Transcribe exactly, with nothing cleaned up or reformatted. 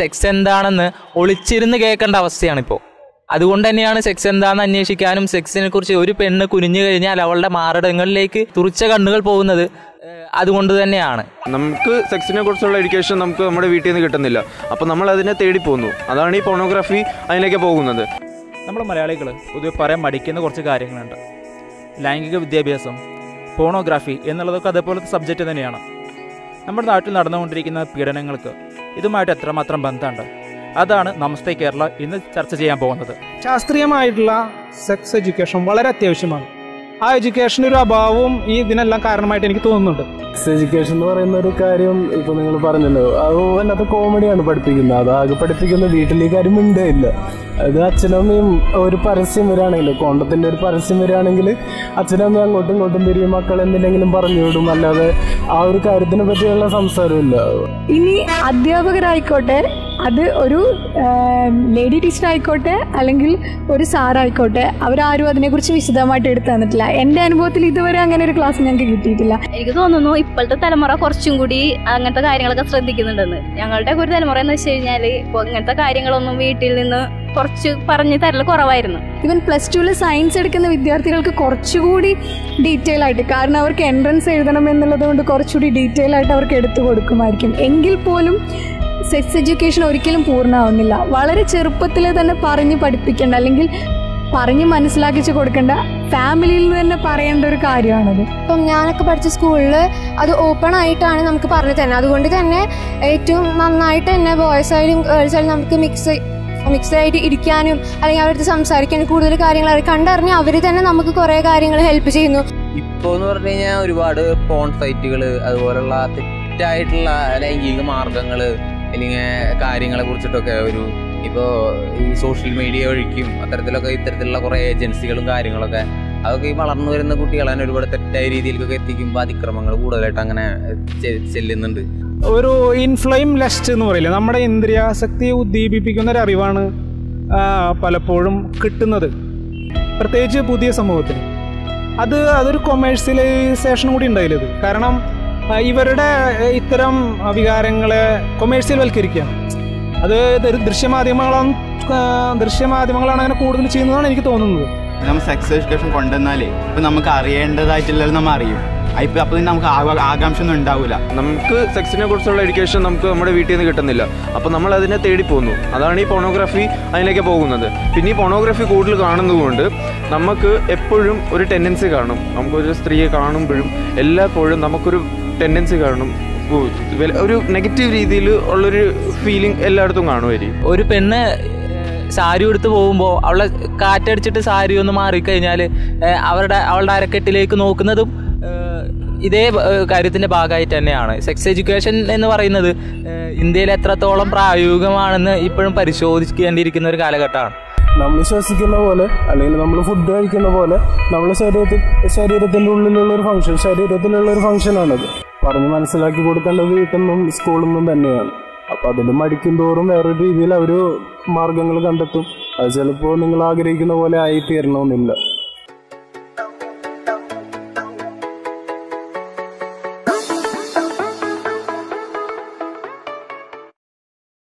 Sex എന്താണെന്ന് ഒളിച്ചിരുന്ന് കേൾക്കേണ്ട അവസ്ഥയാണിപ്പോൾ. അതുകൊണ്ട് തന്നെയാണ് സെക്സ് എന്താണെന്ന് അന്വേഷിക്കാനും സെക്സിനെ കുറിച്ച് ഒരു പെണ്ണ് കുനിഞ്ഞു കഴിഞ്ഞാൽ അവളുടെ മാറിടങ്ങളിലേക്ക് തുറിച്ച കണ്ണുകൾ പോകുന്നത് അതുകൊണ്ട് തന്നെയാണ്. നമുക്ക് സെക്സിനെ കുറിച്ചുള്ള എഡ്യൂക്കേഷൻ നമുക്ക് നമ്മുടെ വീട്ടിൽ നിന്ന് കിട്ടുന്നില്ല, അപ്പോൾ നമ്മൾ അതിനെ തേടി പോകുന്നു. അതാണ് ഈ പോണോഗ്രാഫി അതിലേക്ക് പോകുന്നത്. നമ്മൾ മലയാളികൾ പൊതുവെ പറയാൻ മടിക്കുന്ന കുറച്ച് കാര്യങ്ങളുണ്ട്. ലൈംഗിക വിദ്യാഭ്യാസം, പോണോഗ്രാഫി എന്നുള്ളതൊക്കെ അതേപോലത്തെ സബ്ജക്റ്റ് തന്നെയാണ്. നമ്മുടെ നാട്ടിൽ നടന്നുകൊണ്ടിരിക്കുന്ന പീഡനങ്ങൾക്ക് ഇതുമായിട്ട് എത്രമാത്രം ബന്ധമുണ്ട്, അതാണ് നമസ്തേ കേരള ഇന്ന് ചർച്ച ചെയ്യാൻ പോകുന്നത്. ശാസ്ത്രീയമായിട്ടുള്ള സെക്സ് എഡ്യൂക്കേഷൻ വളരെ അത്യാവശ്യമാണ്. ആ എഡ്യൂക്കേഷൻ്റെ ഒരു അഭാവവും ഈ ഇതിനെല്ലാം കാരണമായിട്ട് എനിക്ക് തോന്നുന്നുണ്ട്. സെക്സ് എഡ്യൂക്കേഷൻ എന്ന് പറയുന്ന ഒരു കാര്യം ഇപ്പോൾ നിങ്ങൾ പറഞ്ഞല്ലോ, അത് അതിനകത്ത് കോമഡിയാണ് പഠിപ്പിക്കുന്നത്. അത് ആകെ പഠിപ്പിക്കുന്നത് വീട്ടിൽ ഈ കാര്യം മിണ്ടേ ഇല്ല. അത് അച്ഛനമ്മയും ഒരു പരസ്യം വരികയാണെങ്കിലോ, കോണ്ടത്തിൻ്റെ ഒരു പരസ്യം വരികയാണെങ്കിൽ അച്ഛനമ്മ അങ്ങോട്ടും ഇങ്ങോട്ടും തിരിയും, മക്കൾ എന്തിനെങ്കിലും പറഞ്ഞു വിടും. അല്ലാതെ ആ ഒരു കാര്യത്തിനെ പറ്റിയുള്ള സംസാരമില്ല. ഇനി അധ്യാപകരായിക്കോട്ടെ, അത് ഒരു ലേഡി ടീച്ചറായിക്കോട്ടെ, അല്ലെങ്കിൽ ഒരു സാറായിക്കോട്ടെ, അവരാരും അതിനെക്കുറിച്ച് വിശദമായിട്ട് എടുത്തു തന്നിട്ടില്ല. എൻ്റെ അനുഭവത്തിൽ ഇതുവരെ അങ്ങനെ ഒരു ക്ലാസ് ഞങ്ങൾക്ക് കിട്ടിയിട്ടില്ല. എനിക്ക് തോന്നുന്നു ഇപ്പോഴത്തെ തലമുറ കുറച്ചും കൂടി അങ്ങനത്തെ കാര്യങ്ങളൊക്കെ ശ്രദ്ധിക്കുന്നുണ്ടെന്ന്. ഞങ്ങളുടെ ഒരു തലമുറ എന്ന് വെച്ച് കഴിഞ്ഞാൽ ഇപ്പോൾ ഇങ്ങനത്തെ കാര്യങ്ങളൊന്നും വീട്ടിൽ നിന്ന് കുറച്ച് പറഞ്ഞു തരൽ കുറവായിരുന്നു. ഇവൻ പ്ലസ് ടുവിൽ സയൻസ് എടുക്കുന്ന വിദ്യാർത്ഥികൾക്ക് കുറച്ചുകൂടി ഡീറ്റെയിൽ ആയിട്ട്, കാരണം അവർക്ക് എൻട്രൻസ് എഴുതണം എന്നുള്ളത് കൊണ്ട് കുറച്ചുകൂടി ഡീറ്റെയിൽ ആയിട്ട് അവർക്ക് എടുത്തു കൊടുക്കുമായിരിക്കും. എങ്കിൽ പോലും സെക്സ് എഡ്യൂക്കേഷൻ ഒരിക്കലും പൂർണ്ണമാവുന്നില്ല. വളരെ ചെറുപ്പത്തിൽ തന്നെ പറഞ്ഞ് പഠിപ്പിക്കേണ്ട, അല്ലെങ്കിൽ പറഞ്ഞ് മനസ്സിലാക്കിച്ച് കൊടുക്കേണ്ട, ഫാമിലിയിൽ നിന്ന് തന്നെ പറയേണ്ട ഒരു കാര്യമാണത്. ഇപ്പം ഞാനൊക്കെ പഠിച്ച സ്കൂളിൽ അത് ഓപ്പൺ ആയിട്ടാണ് നമുക്ക് പറഞ്ഞു തരുന്നത്. അതുകൊണ്ട് തന്നെ ഏറ്റവും നന്നായിട്ട് തന്നെ ബോയ്സ് ആയാലും ഗേൾസ് ആയാലും നമുക്ക് മിക്സ് മിക്സായിട്ട് ഇരിക്കാനും അല്ലെങ്കിൽ അവരുടെ സംസാരിക്കാനും കൂടുതൽ കാര്യങ്ങൾ അവർ കണ്ടറിഞ്ഞ് അവർ തന്നെ നമുക്ക് കുറേ കാര്യങ്ങൾ ഹെൽപ്പ് ചെയ്യുന്നു. ഇപ്പോൾ എന്ന് പറഞ്ഞു കഴിഞ്ഞാൽ ഒരുപാട് പോൺ സൈറ്റുകൾ, അതുപോലുള്ള തെറ്റായിട്ടുള്ള ലൈംഗിക മാർഗങ്ങൾ അല്ലെങ്കിൽ കാര്യങ്ങളെ കുറിച്ചിട്ടൊക്കെ ഒരു ഇപ്പോൾ ഈ സോഷ്യൽ മീഡിയ വഴിക്കും അത്തരത്തിലൊക്കെ ഇത്തരത്തിലുള്ള കുറേ ഏജൻസികളും കാര്യങ്ങളൊക്കെ അതൊക്കെ ഈ വളർന്നു വരുന്ന കുട്ടികളെ തന്നെ ഒരുപാട് തെറ്റായ രീതിയിലൊക്കെ എത്തിക്കുമ്പോൾ അതിക്രമങ്ങൾ കൂടുതലായിട്ട് അങ്ങനെ ചെല്ലുന്നുണ്ട്. ഒരു ഇൻഫ്ലെയിം ലസ്റ്റ് എന്ന് പറയില്ല, നമ്മുടെ ഇന്ദ്രിയാസക്തിയെ ഉദ്ദീപിപ്പിക്കുന്ന ഒരറിവാണ് പലപ്പോഴും കിട്ടുന്നത്, പ്രത്യേകിച്ച് പുതിയ സമൂഹത്തിൽ. അത് അതൊരു കൊമേഴ്സ്യലൈസേഷൻ കൂടി ഉണ്ടായില്ലത്, കാരണം ഇവരുടെ ഇത്തരം വികാരങ്ങളെ കൊമേഴ്സ്യൽ വൽക്കരിക്കുകയാണ്. അത് ദൃശ്യമാധ്യമങ്ങളാണ് ദൃശ്യമാധ്യമങ്ങളാണ് അങ്ങനെ കൂടുതൽ ചെയ്യുന്നതാണ് എനിക്ക് തോന്നുന്നത്. നമ്മൾ സെക്സ് എഡ്യൂക്കേഷൻ കൊണ്ടുവന്നാലേ ഇപ്പം നമുക്ക് അറിയേണ്ടതായിട്ടില്ല, നമ്മൾ അറിയും. ഇപ്പം അപ്പോൾ തന്നെ നമുക്ക് ആകാംക്ഷ ഒന്നും ഉണ്ടാവില്ല. നമുക്ക് സെക്സിനെ കുറിച്ചുള്ള എഡ്യൂക്കേഷൻ നമുക്ക് നമ്മുടെ വീട്ടിൽ നിന്ന് കിട്ടുന്നില്ല, അപ്പോൾ നമ്മൾ അതിനെ തേടി പോകുന്നു. അതാണ് ഈ പോണോഗ്രാഫി അതിലേക്ക് പോകുന്നത്. പിന്നെ ഈ പോണോഗ്രാഫി കൂടുതൽ കാണുന്നതുകൊണ്ട് നമുക്ക് എപ്പോഴും ഒരു ടെൻഡൻസി കാണും. നമുക്കൊരു സ്ത്രീയെ കാണുമ്പോഴും എല്ലായ്പ്പോഴും നമുക്കൊരു ടെൻഡൻസി കാണും, ഒരു നെഗറ്റീവ് രീതിയിൽ ഉള്ളൊരു ഫീലിംഗ് എല്ലായിടത്തും കാണുമായിരിക്കും. ഒരു പെണ്ണ് സാരി എടുത്ത് പോകുമ്പോൾ അവളെ കാറ്റടിച്ചിട്ട് സാരി ഒന്ന് മാറിക്കഴിഞ്ഞാൽ അവരുടെ അവളുടെ അരക്കെട്ടിലേക്ക് നോക്കുന്നതും ഇതേ കാര്യത്തിൻ്റെ ഭാഗമായിട്ട് തന്നെയാണ്. സെക്സ് എഡ്യൂക്കേഷൻ എന്ന് പറയുന്നത് ഇന്ത്യയിൽ എത്രത്തോളം പ്രായോഗികമാണെന്ന് ഇപ്പോഴും പരിശോധിക്കേണ്ടിയിരിക്കുന്ന ഒരു കാലഘട്ടമാണ്. നമ്മൾ ശ്വസിക്കുന്ന പോലെ അല്ലെങ്കിൽ നമ്മൾ ഫുഡ് കഴിക്കുന്ന പോലെ നമ്മളെ ശരീരത്തിൽ ശരീരത്തിൻ്റെ ഉള്ളിലുള്ളൊരു ഫംഗ്ഷൻ ശരീരത്തിലുള്ളൊരു ഫംഗ്ഷനാണത്. പറഞ്ഞ് മനസ്സിലാക്കി കൊടുക്കേണ്ടത് വീട്ടിൽ നിന്നും സ്കൂളിൽ നിന്നും തന്നെയാണ്. അപ്പം അതിൽ മടിക്കും തോറും വേറൊരു രീതിയിൽ അവർ മാർഗങ്ങൾ കണ്ടെത്തും. അത് ചിലപ്പോൾ നിങ്ങൾ ആഗ്രഹിക്കുന്ന പോലെ ആയിത്തീരണമെന്നില്ല.